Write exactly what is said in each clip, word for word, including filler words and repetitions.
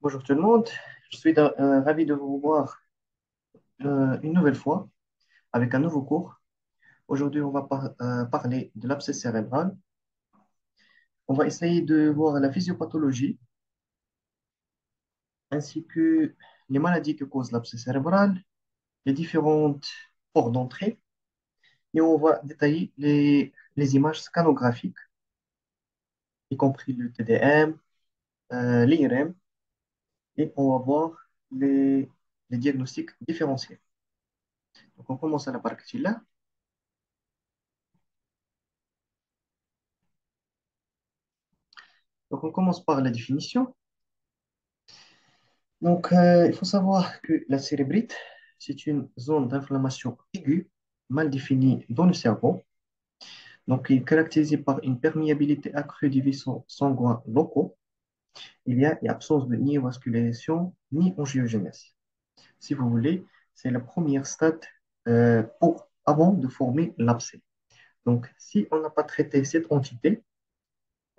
Bonjour tout le monde, je suis euh, ravi de vous voir euh, une nouvelle fois avec un nouveau cours. Aujourd'hui, on va par, euh, parler de l'abcès cérébral. On va essayer de voir la physiopathologie ainsi que les maladies que cause l'abcès cérébral, les différentes portes d'entrée, et on va détailler les, les images scanographiques, y compris le T D M, euh, l'I R M, et on va voir les, les diagnostics différentiels. Donc on commence à la partie là. Donc on commence par la définition. Donc euh, il faut savoir que la cérébrite, c'est une zone d'inflammation aiguë, mal définie dans le cerveau. Donc il est caractérisé par une perméabilité accrue des vaisseaux sanguins locaux. Il y a l'absence de ni vascularisation ni angiogénèse. Si vous voulez, c'est la première stade euh, pour, avant de former l'abcès. Donc, si on n'a pas traité cette entité,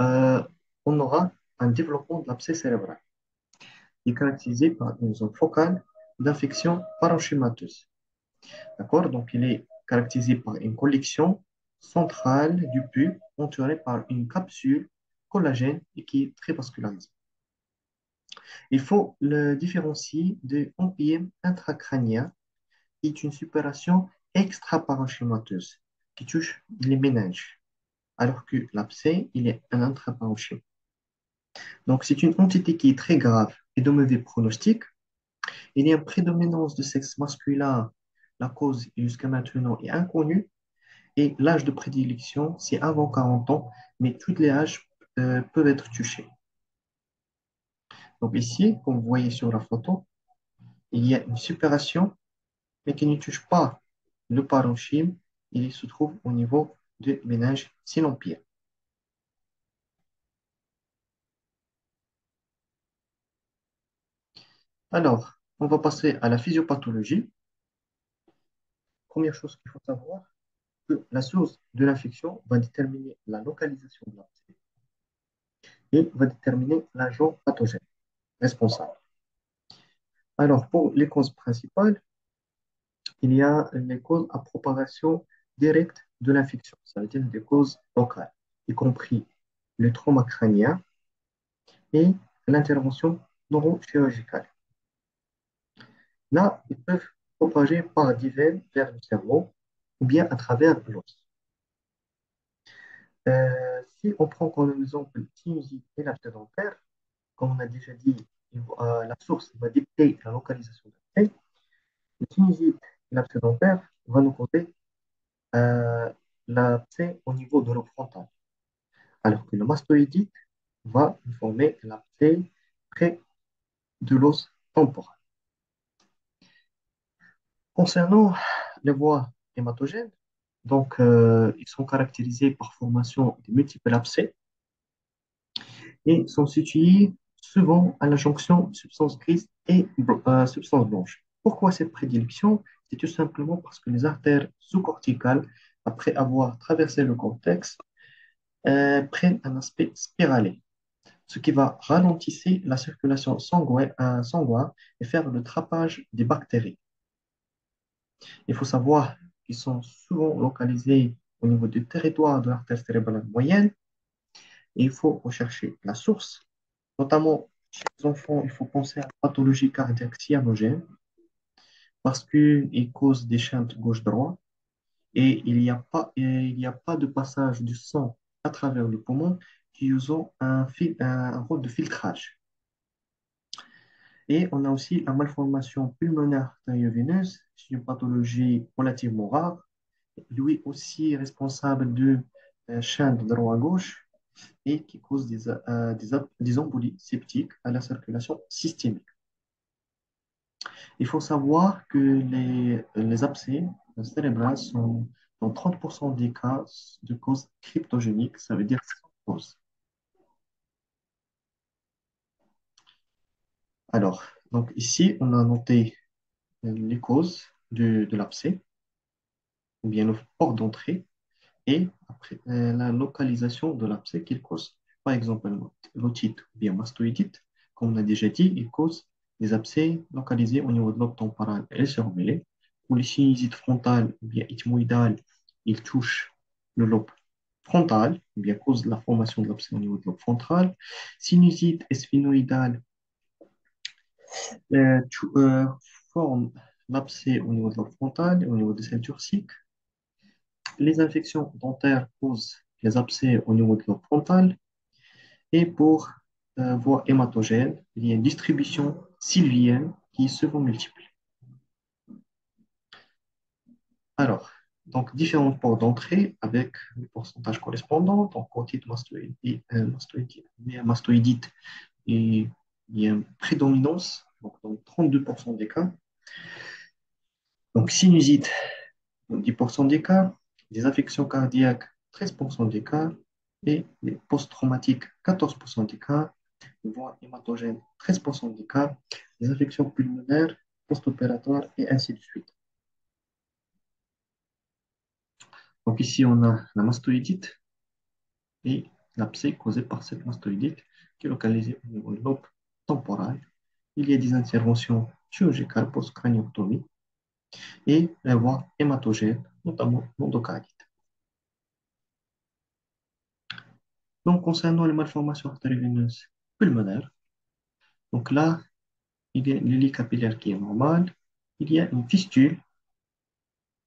euh, on aura un développement de l'abcès cérébral. Il est caractérisé par une zone focale d'infection parenchymateuse. D'accord? Donc, il est caractérisé par une collection centrale du pus entourée par une capsule collagène et qui est très vascularisé. Il faut le différencier de l'empième intracrânien, qui est une suppuration extra-parenchymateuse qui touche les méninges, alors que l'abcès, il est un intra-parenchyme. Donc, c'est une entité qui est très grave et de mauvais pronostic. Il y a une prédominance de sexe masculin, la cause jusqu'à maintenant est inconnue, et l'âge de prédilection, c'est avant quarante ans, mais tous les âges Euh, peuvent être touchés. Donc ici, comme vous voyez sur la photo, il y a une suppuration, mais qui ne touche pas le parenchyme, il se trouve au niveau du méninge, sinon pire. Alors, on va passer à la physiopathologie. Première chose qu'il faut savoir, que la source de l'infection va déterminer la localisation de l'abcès. Il va déterminer l'agent pathogène responsable. Alors, pour les causes principales, il y a les causes à propagation directe de l'infection, ça veut dire des causes locales, y compris le trauma crânien et l'intervention neurochirurgicale. Là, ils peuvent propager par des veines vers le cerveau ou bien à travers l'os. Euh, si on prend comme exemple sinusite et l'abcès dentaire, comme on a déjà dit, euh, la source va dicter la localisation de l'abcès. Le sinusite et l'abcès dentaire va nous causer euh, l'abcès au niveau de lobe frontal, alors que le mastoïdite va nous former l'abcès près de l'os temporal. Concernant les voies hématogènes, donc, euh, ils sont caractérisés par formation de multiples abcès et sont situés souvent à la jonction substance grise et euh, substance blanche. Pourquoi cette prédilection? C'est tout simplement parce que les artères sous-corticales, après avoir traversé le cortex, euh, prennent un aspect spiralé, ce qui va ralentir la circulation sanguine euh, et faire le trapage des bactéries. Il faut savoir qui sont souvent localisés au niveau du territoire de l'artère cérébrale moyenne. Et il faut rechercher la source. Notamment, chez les enfants, il faut penser à la pathologie cardiaque cyanogène parce qu'il cause des chantes gauche-droit et il n'y a, a pas de passage du sang à travers le poumon qui usant un, fil, un rôle de filtrage. Et on a aussi la malformation pulmonaire artério-veineuse, c'est une pathologie relativement rare. Lui aussi responsable de euh, chaînes de droite à gauche et qui cause des, euh, des, des embolies septiques à la circulation systémique. Il faut savoir que les, les abcès cérébrales sont dans trente pour cent des cas de cause cryptogénique, ça veut dire sans cause. Alors, donc ici, on a noté les causes de, de l'abcès, ou bien le port d'entrée, et après, euh, la localisation de l'abcès qu'il cause. Par exemple, l'otite ou bien mastoïdite, comme on a déjà dit, il cause des abcès localisés au niveau de lobe temporal et cervellé. Pour les sinusites frontales ou bien ethmoïdales, ils touchent le lobe frontal, ou bien cause de la formation de l'abcès au niveau de lobe frontal. Sinusite et sphénoïdale euh, euh, forment l'abcès au niveau de lobe frontal et au niveau des selles turciques. Les infections dentaires causent les abcès au niveau de lobe frontal. Et pour euh, voie hématogène, il y a une distribution sylvienne qui se vont multiples. Alors, donc différents ports d'entrée avec le pourcentage correspondant. Donc, otite mastoïdite, euh, mastoïdite, mastoïdite et il y a une prédominance, donc dans trente-deux pour cent des cas. Donc, sinusite, dans dix pour cent des cas. Des affections cardiaques, treize pour cent des cas. Et les post-traumatiques, quatorze pour cent des cas, les voies hématogènes, treize pour cent des cas, les infections pulmonaires, post-opératoires, et ainsi de suite. Donc ici, on a la mastoïdite et l'abcès causé par cette mastoïdite qui est localisée au niveau de lobe temporal. Il y a des interventions chirurgicales post-cranioctomie et la voie hématogène, notamment l'endocardite. Donc, concernant les malformations artério-veineuses pulmonaires, donc là, il y a une lie capillaire qui est normale, il y a une fistule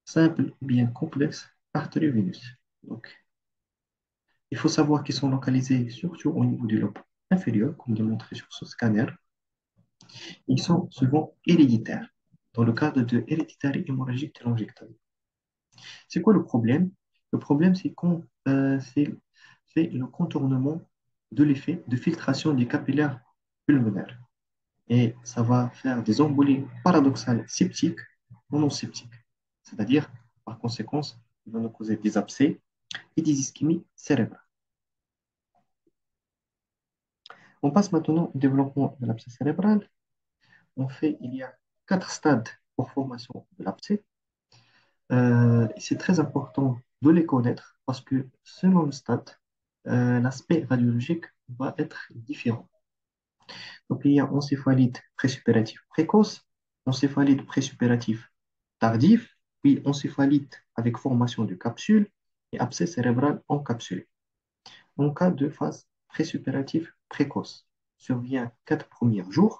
simple ou bien complexe artério-veineuse. Donc, il faut savoir qu'ils sont localisés surtout au niveau du lobe inférieur, comme démontré sur ce scanner. Ils sont souvent héréditaires, dans le cadre de héréditaire hémorragique telangiectale. C'est quoi le problème? Le problème, c'est qu'on... Euh, le contournement de l'effet de filtration des capillaires pulmonaires. Et ça va faire des embolies paradoxales septiques ou non septiques. C'est-à-dire, par conséquence, il va nous causer des abcès et des ischémies cérébrales. On passe maintenant au développement de l'abcès cérébral. On fait, il y a quatre stades pour formation de l'abcès. Euh, C'est très important de les connaître parce que selon le stade, Euh, l'aspect radiologique va être différent. Donc, il y a encéphalite présupératif précoce, encéphalite présupératif tardif, puis encéphalite avec formation de capsule et abcès cérébral encapsulé. En cas de phase présupérative précoce, survient quatre premiers jours,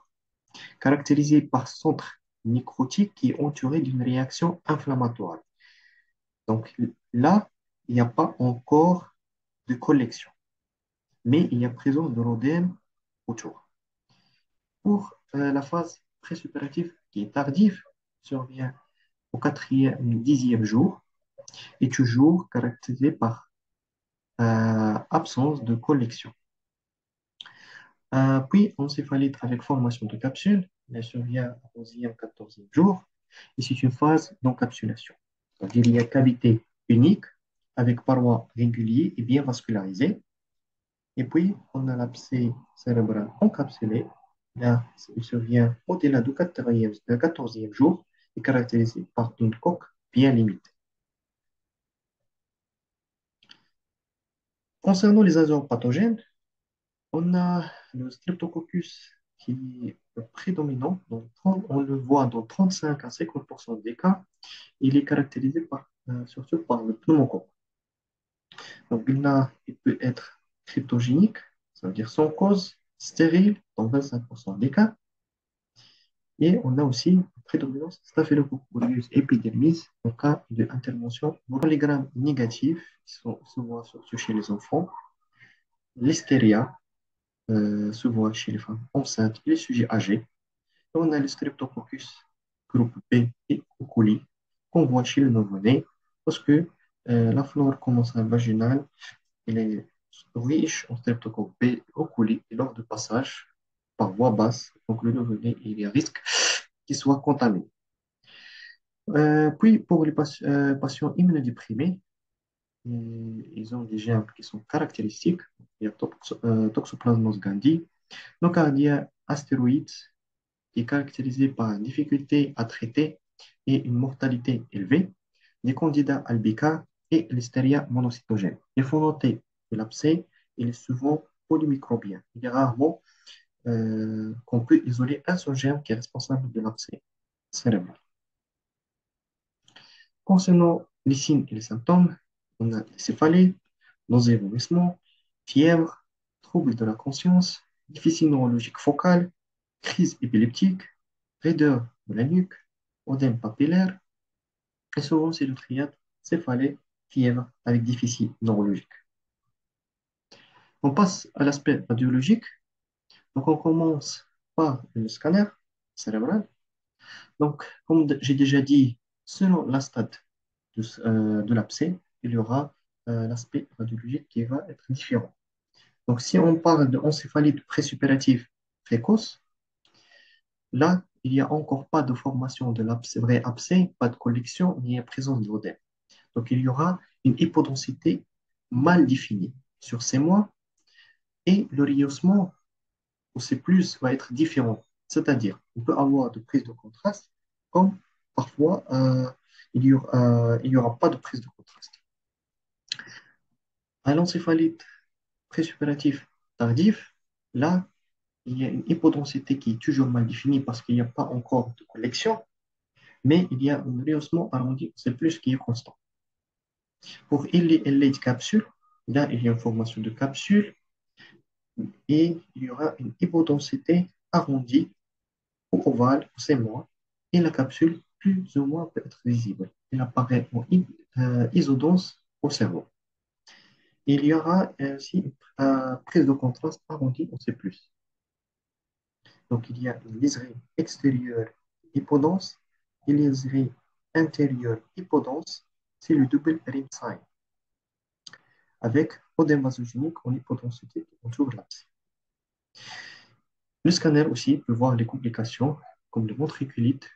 caractérisé par centre nécrotique qui est entouré d'une réaction inflammatoire. Donc là, il n'y a pas encore de collection, mais il y a présence de l'oedème autour. Pour euh, la phase présupérative qui est tardive, survient au quatrième et dixième jour, et toujours caractérisée par euh, absence de collection. Euh, puis, encéphalite avec formation de capsule, elle survient au onzième, quatorzième jour, et c'est une phase d'encapsulation. Il y a cavité unique, avec parois réguliers et bien vascularisées. Et puis, on a l'abcès cérébral encapsulé. Là, il survient au-delà du quatorzième jour et caractérisé par une coque bien limitée. Concernant les agents pathogènes, on a le streptococcus qui est prédominant. Donc, on le voit dans trente-cinq à cinquante pour cent des cas. Il est caractérisé par, euh, surtout par le pneumocoque. Donc là, il peut être cryptogénique, ça veut dire sans cause, stérile, dans vingt-cinq pour cent des cas. Et on a aussi une prédominance staphylococcus aureus epidermis en cas d'intervention. Les grammes négatifs, qui sont souvent surtout chez les enfants. L'hystéria, euh, souvent chez les femmes enceintes et les sujets âgés. Et on a le streptococcus groupe B et E. coli, qu'on voit chez le nouveau-né, parce que Euh, la flore commensale vaginale, elle est riche en streptocoque B et E. coli, et lors de passage par voie basse, donc le nouveau-né, il y a risque qu'il soit contaminé. Euh, puis, pour les pas, euh, patients immunodéprimés, ils ont des germes qui sont caractéristiques, il y a toxo, euh, toxoplasmose gondii, nocardia astéroïdes, qui est caractérisée par une difficulté à traiter et une mortalité élevée, des candidats albica, et l'hystéria monocytogène. Il faut noter que l'abcès est souvent polymicrobiens. Il est rarement euh, qu'on peut isoler un seul germe qui est responsable de l'abcès cérébral. Concernant les signes et les symptômes, on a des céphalées, nausées, vomissements, fièvre, troubles de la conscience, déficit neurologique focal, crise épileptique, raideur de la nuque, oedème papillaire, et souvent c'est le triade céphalée, fièvre avec déficit neurologique. On passe à l'aspect radiologique. Donc on commence par le scanner cérébral. Donc comme j'ai déjà dit, selon la stade de, euh, de l'abcès, il y aura euh, l'aspect radiologique qui va être différent. Donc si on parle d'encéphalite présupérative précoce, là, il n'y a encore pas de formation de l'abcès, vrai abcès, pas de collection, ni présence de l'oedème. Donc, il y aura une hypodensité mal définie sur ces mois et le rehaussement au C plus va être différent. C'est-à-dire, on peut avoir de prise de contraste comme parfois euh, il n'y aura, euh, aura pas de prise de contraste. À l'encéphalite présupérative tardive, là, il y a une hypodensité qui est toujours mal définie parce qu'il n'y a pas encore de collection, mais il y a un rehaussement arrondi, c'est plus qui est constant. Pour L A de capsule, là, il y a une formation de capsule et il y aura une hypodensité arrondie ou ovale, ou c'est moins, et la capsule, plus ou moins, peut être visible. Elle apparaît en euh, isodense au cerveau. Il y aura aussi une euh, prise de contraste arrondie ou c'est plus. Donc, il y a une liserie extérieure hypodense et une liserie intérieure hypodense. C'est le double rim sign, avec oedème vasogénique en hypodensité qui entoure l'abcès. Le scanner aussi peut voir les complications, comme le ventriculite.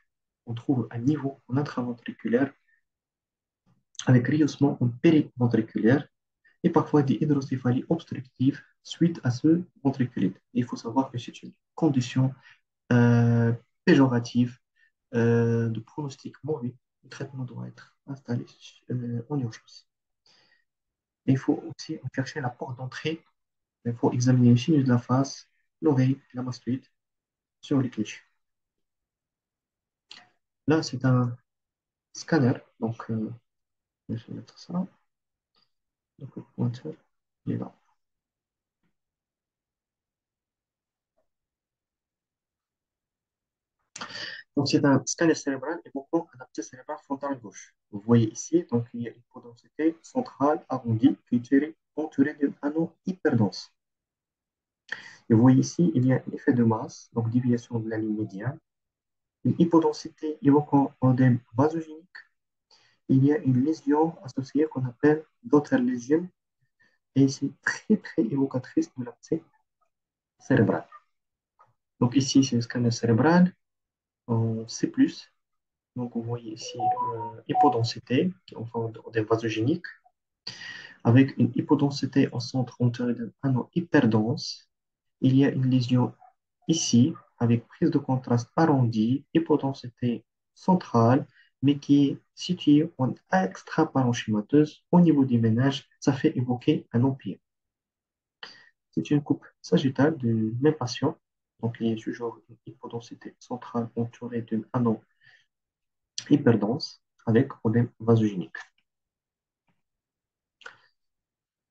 On trouve un niveau en intraventriculaire avec rehaussement en périventriculaire et parfois des hydrocéphalies obstructives suite à ce ventriculite. Et il faut savoir que c'est une condition euh, péjorative euh, de pronostic mauvais. Le traitement doit être installé euh, en urgence. Et il faut aussi chercher la porte d'entrée. Il faut examiner le sinus de la face, l'oreille, la mastoïde sur les clichés. Là, c'est un scanner. Donc, euh, je vais mettre ça. Donc, le pointeur, il est là. Donc, c'est un scanner cérébral évoquant un abcès cérébral frontal gauche. Vous voyez ici, donc, il y a une podensité centrale arrondie qui est entourée d'un anneau hyperdense. Et vous voyez ici, il y a un effet de masse, donc déviation de la ligne médiane, une hypodensité évoquant oedème vasogénique. Il y a une lésion associée qu'on appelle d'autres lésions, et c'est très, très évocatrice de l'abcès cérébral. Donc, ici, c'est le scanner cérébral. C plus, donc vous voyez ici euh, hypodensité, enfin des vasogéniques, avec une hypodensité au centre entourée d'un anneau hyperdense. Il y a une lésion ici, avec prise de contraste arrondie, hypodensité centrale, mais qui est située en extra-parenchymateuse au niveau des méninges, ça fait évoquer un empième. C'est une coupe sagittale du même patient. Donc, il y a toujours une hypodensité centrale entourée d'un anneau hyperdense avec oedème vasogénique.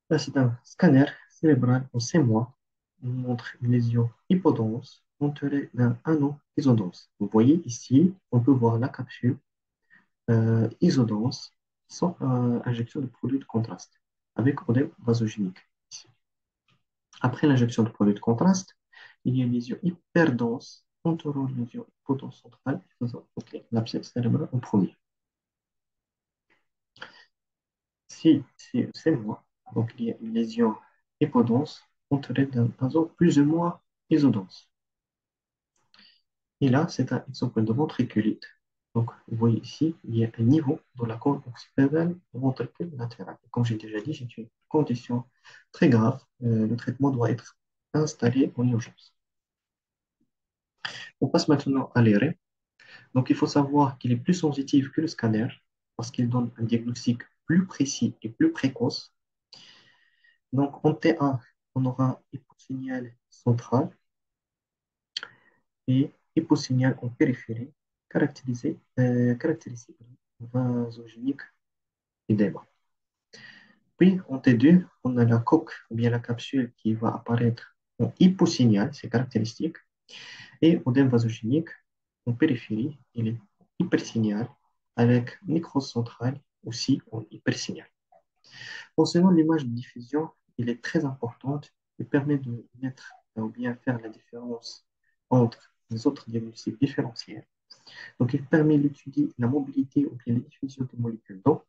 Là, c'est un scanner cérébral en six mois. On montre une lésion hypodense entourée d'un anneau isodense. Vous voyez ici, on peut voir la capsule euh, isodense sans euh, injection de produit de contraste avec oedème vasogénique. Après l'injection de produit de contraste, il y a une lésion hyperdense, entourant une lésion hypodense centrale, faisant l'abcès cérébral en premier. Si c'est moi, donc il y a une lésion hypodense, entourée d'un anneau plus ou moins isodense. Et là, c'est un exemple de ventriculite. Donc, vous voyez ici, il y a un niveau dans la cône occipitale ventricule latérale. Comme j'ai déjà dit, c'est une condition très grave. Euh, le traitement doit être installé en urgence. On passe maintenant à l'I R M. Donc, il faut savoir qu'il est plus sensitif que le scanner parce qu'il donne un diagnostic plus précis et plus précoce. Donc, en T un, on aura hyposignal central et hyposignal en périphérie, caractérisé, euh, caractérisé vasogénique et débat. Puis, en T deux, on a la coque ou bien la capsule qui va apparaître en hyposignal, c'est caractéristique, et oedème vasogénique en périphérie, il est hypersignal avec nécrose centrale aussi en hypersignal. Concernant l'image de diffusion, elle est très importante et permet de mettre ou bien faire la différence entre les autres diagnostics différentiels. Donc, il permet d'étudier la mobilité ou bien la diffusion des molécules d'eau.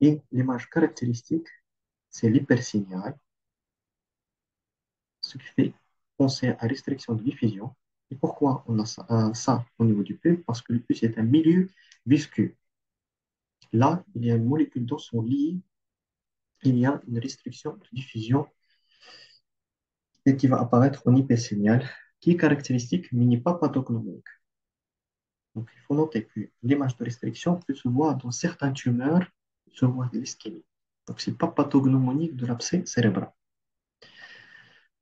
Et l'image caractéristique, c'est l'hypersignal, ce qui fait penser à restriction de diffusion. Et pourquoi on a ça, euh, ça au niveau du pus? Parce que le pus est un milieu visqueux. Là, il y a une molécule d'eau sont liées, il y a une restriction de diffusion et qui va apparaître en hypersignal, qui est caractéristique mais n'est pas pathognomique. Donc, il faut noter que l'image de restriction peut se voir dans certains tumeurs, se voir de l'ischémie. Donc, ce n'est pas pathognomonique de l'abcès cérébral.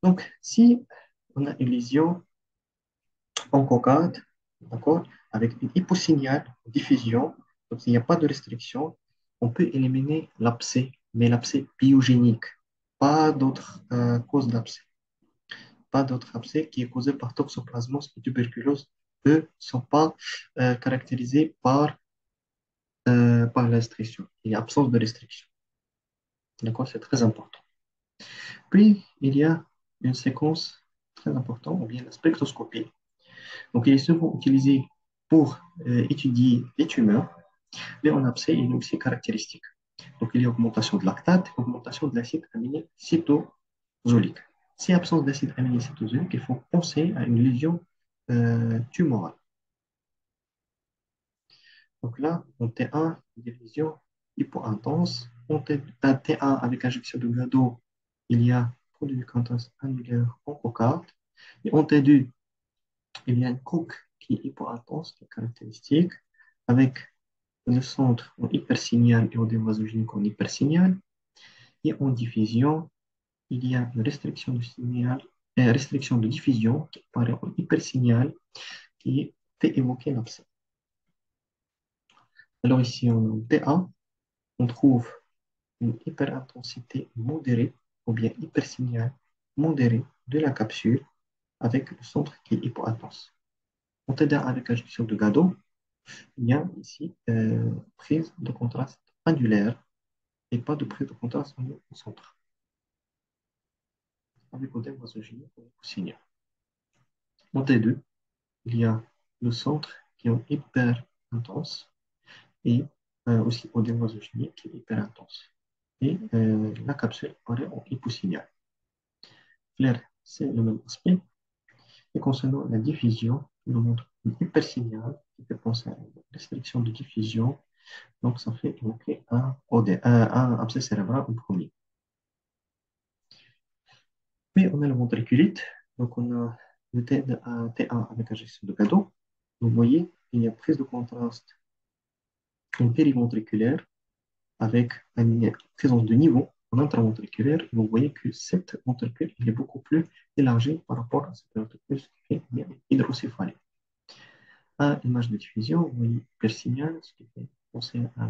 Donc, si on a une lésion en cocarde, d'accord, avec une hyposignal, diffusion, donc s'il n'y a pas de restriction, on peut éliminer l'abcès, mais l'abcès biogénique, pas d'autres euh, causes d'abcès. Pas d'autres abcès qui est causé par toxoplasmose et tuberculose, eux ne sont pas euh, caractérisés par, euh, par la restriction. Il y a absence de restriction. D'accord, c'est très important. Puis, il y a une séquence très importante, ou bien la spectroscopie. Donc, il est souvent utilisé pour euh, étudier les tumeurs, mais en abcès, il est aussi caractéristique. Donc, il y a augmentation de lactate, augmentation de l'acide aminé cytosolique. Si absence d'acide aminé cytosolique, il faut penser à une lésion euh, tumorale. Donc là, en T un, il y a une lésion hypo-intense. En T un, avec injection de gado, il y a produit intense annulaire en cocarde. Et en T deux, il y a une coque qui est hypo-intense, qui est caractéristique, avec le centre en hypersignal et oedème vasogénique en hypersignal. Et en diffusion, il y a une restriction de, signal, une restriction de diffusion qui apparaît en hypersignal, qui fait évoquer l'abcès. Alors ici, en T un, on trouve une hyperintensité modérée, ou bien hypersignal modéré de la capsule, avec le centre qui est hypointense. En T deux, avec injection de gado, il y a ici euh, prise de contraste annulaire et pas de prise de contraste au centre. Avec oedème vasogénique ou hyposignal. En T deux, il y a le centre qui est hyper intense et euh, aussi oedème vasogénique qui est hyper intense. Et euh, la capsule apparaît en hyposignal. Flair, c'est le même aspect. Et concernant la diffusion, nous montre une hypersignal qui fait penser à une restriction de diffusion. Donc, ça fait évoquer un, un, un abcès cérébral en premier. Puis, on a le ventriculite. Donc, on a le T un avec injection de gado. Vous voyez, il y a prise de contraste en périventriculaire avec une présence de niveau en intraventriculaire. Et vous voyez que cette ventricule il est beaucoup plus élargi par rapport à cette ventricule qui est hydrocéphalique. À l'image de diffusion, vous voyez hypersignal, ce qui fait penser à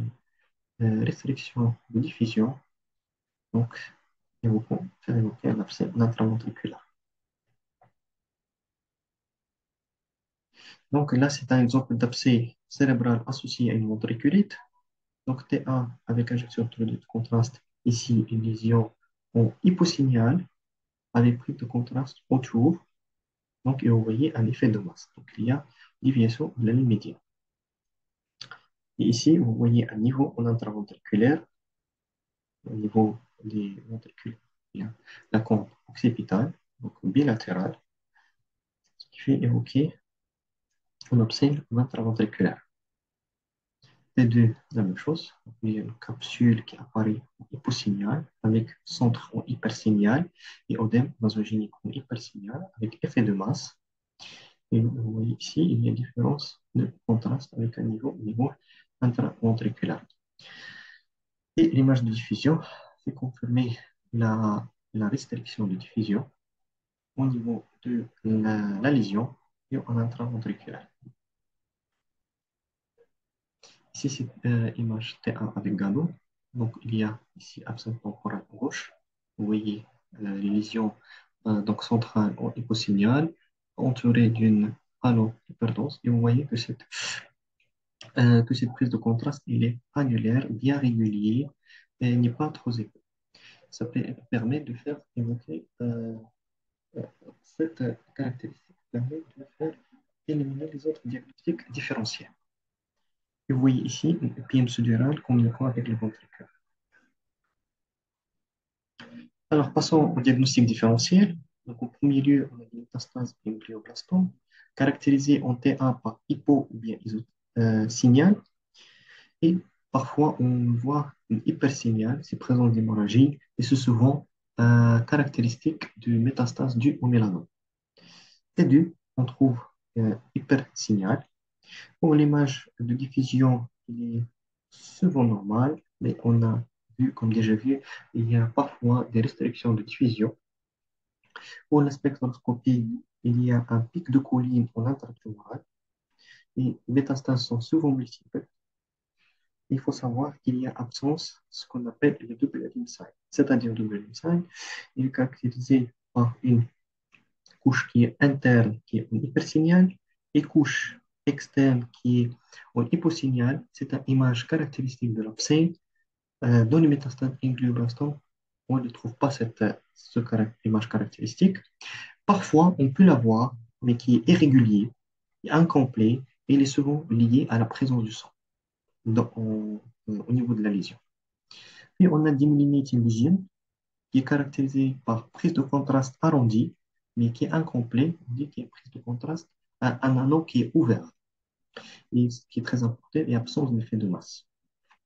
une restriction de diffusion. Donc, évoquons, faire évoquer un abcès intraventriculaire. Donc là, c'est un exemple d'abcès cérébral associé à une ventriculite. Donc T un avec injection de contraste, ici une lésion en hyposignal avec prise de contraste autour. Donc, et vous voyez un effet de masse. Donc il y a déviation de la ligne médiane. Et ici, vous voyez un niveau en intraventriculaire, au niveau des ventricules, la cône occipitale, donc bilatérale, ce qui fait évoquer un abcès intraventriculaire. T deux, la même chose. Il y a une capsule qui apparaît en hyposignal avec centre en hypersignal et oedème vasogénique en hypersignal avec effet de masse. Et vous voyez ici, il y a une différence de contraste avec un niveau, niveau intraventriculaire. Et l'image de diffusion fait confirmer la la restriction de diffusion au niveau de la, la lésion et en intraventriculaire. Ici, c'est euh, image T un avec Gado. Donc, il y a ici abscès temporal gauche. Vous voyez euh, les lésions euh, donc centrales en hyposignal, entourées d'une allo-hyperdense. Et vous voyez que cette, euh, que cette prise de contraste, il est annulaire, bien régulier, et n'est pas trop épais. Ça permet de faire évoquer euh, cette caractéristique, permet de faire éliminer les autres diagnostics différentiels. Et vous voyez ici une empième sudurale communiquant avec le ventricule. Alors, passons au diagnostic différentiel. Donc, au premier lieu, on a une métastase et une glioblastome, caractérisée en T un par hypo ou bien hyposignal. Et parfois, on voit une hypersignal, c'est présent d'hémorragie, et c'est souvent euh, caractéristique de métastase due au mélanome. T deux, on trouve euh, hypersignal. Pour l'image de diffusion, il est souvent normal, mais on a vu, comme déjà vu, il y a parfois des restrictions de diffusion. Pour la spectroscopie, il y a un pic de colline en intratumorale. Les métastases sont souvent multiples. Il faut savoir qu'il y a absence, ce qu'on appelle le double limb sign, c'est-à-dire le double limb sign. Il est caractérisé par une couche qui est interne, qui est en hypersignal, et couche externe qui est en hyposignal. C'est une image caractéristique de l'abcès. Euh, dans les métastases et glioblastome, on ne trouve pas cette, cette image caractéristique. Parfois, on peut la voir, mais qui est irrégulier, incomplet, et il est souvent lié à la présence du sang dans, au, au niveau de la lésion. Puis, on a diminutive vision, qui est caractérisée par prise de contraste arrondie, mais qui est incomplet. On dit qu'il y a prise de contraste à un anneau qui est ouvert. Et ce qui est très important, est l'absence d'effet de masse.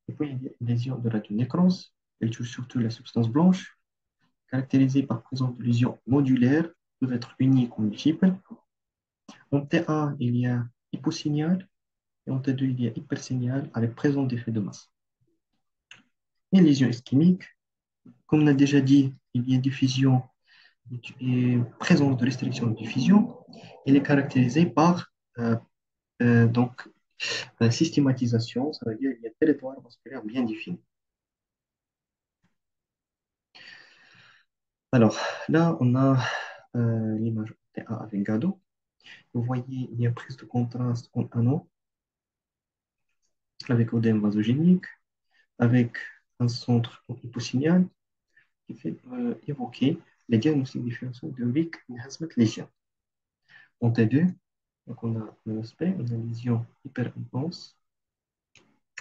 Et puis, il y a une lésion de radionécrose. Elle touche surtout la substance blanche, caractérisée par présence de lésions nodulaires, peuvent être uniques ou multiples. En T un, il y a hyposignal, et en T deux, il y a hypersignal avec présence d'effet de masse. Et lésion ischémique, comme on a déjà dit, il y a diffusion et présence de restriction de diffusion. Elle est caractérisée par euh, euh, donc, euh, systématisation, ça veut dire qu'il y a un territoire vasculaire bien défini. Alors là, on a euh, l'image T A avec Gado. Vous voyez, il y a prise de contraste en anneau, avec oedème vasogénique, avec un centre hyposignal qui fait euh, évoquer les diagnostics différentiels de Wick et Hasmet lésion. En T deux, donc on a un aspect, on a une lésion hyper intense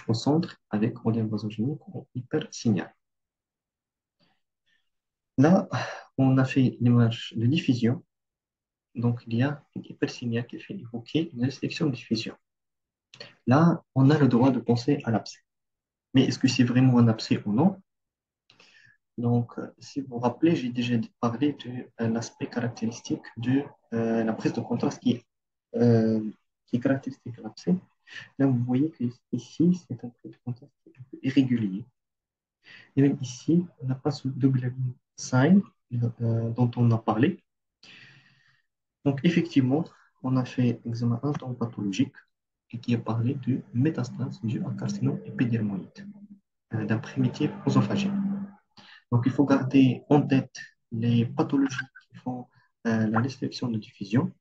au centre avec oedème vasogénique ou hypersignal. Là, on a fait l'image de diffusion. Donc, il y a une hypersignal qui fait évoquer une restriction de diffusion. Là, on a le droit de penser à l'abcès. Mais est-ce que c'est vraiment un abcès ou non? Donc, si vous vous rappelez, j'ai déjà parlé de euh, l'aspect caractéristique de euh, la prise de contraste qui est, euh, qui est caractéristique de l'abcès. Là, vous voyez qu'ici, c'est un prise de contraste qui est un peu irrégulier. Et même ici, on n'a pas ce double sign euh, dont on a parlé. Donc, effectivement, on a fait l'examen histopathologique et qui a parlé de métastase due à carcinome épidermoïde euh, d'un primitif oesophagien. Donc, il faut garder en tête les pathologies qui font euh, la restriction de diffusion.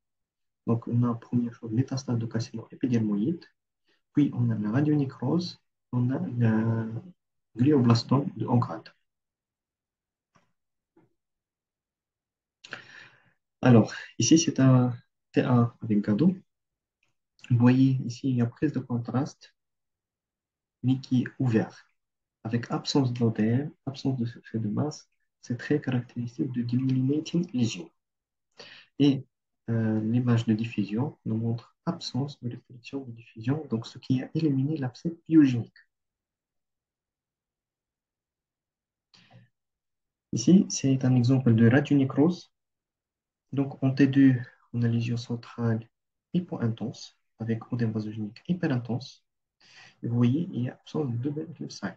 Donc, on a première chose, métastase de carcinome épidermoïde. Puis, on a la radionécrose. On a le glioblastome de haut grade. Alors, ici, c'est un T un avec Gado. Vous voyez, ici, il y a prise de contraste, mais qui est ouverte, avec absence d'odème, absence de succès de masse. C'est très caractéristique de diminutive lésion. Et euh, l'image de diffusion nous montre absence de restriction de diffusion, donc ce qui a éliminé l'abcès biogénique. Ici, c'est un exemple de radionécrose. Donc, en T deux, on a lésion centrale hypo-intense, avec oedème vasogénique hyper-intense. Vous voyez, il y a absence de double limb sign.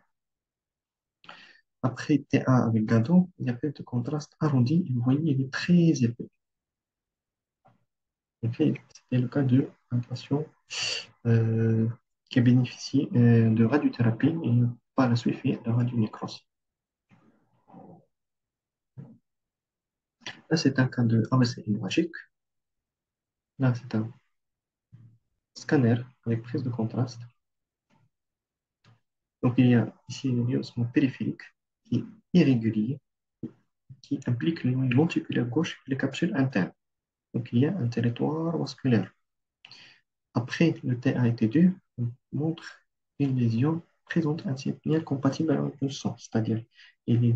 Après T un avec Gado, il y a prise de contraste arrondi. Vous voyez, il est très épais. C'était le cas d'un patient euh, qui a bénéficié euh, de radiothérapie et par la suite fait la radionécrose. Là, c'est un cas de abcès hémorragique. Là, c'est un scanner avec prise de contraste. Donc, il y a ici un rehaussement périphérique qui est irrégulier, qui implique les lenticulaires gauche et les capsules internes. Donc, il y a un territoire vasculaire. Après le T un et T deux, on montre une lésion présente un signal compatible avec le sang, c'est-à-dire il est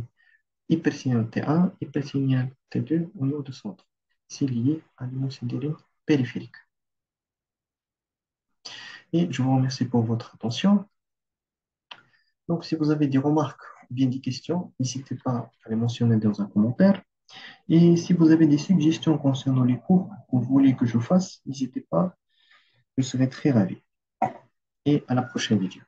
hypersignal T un, hypersignal T deux au niveau du centre. C'est lié à l'hémosiderie périphérique. Et je vous remercie pour votre attention. Donc, si vous avez des remarques ou bien des questions, n'hésitez pas à les mentionner dans un commentaire. Et si vous avez des suggestions concernant les cours que vous voulez que je fasse, n'hésitez pas, je serai très ravi. Et à la prochaine vidéo.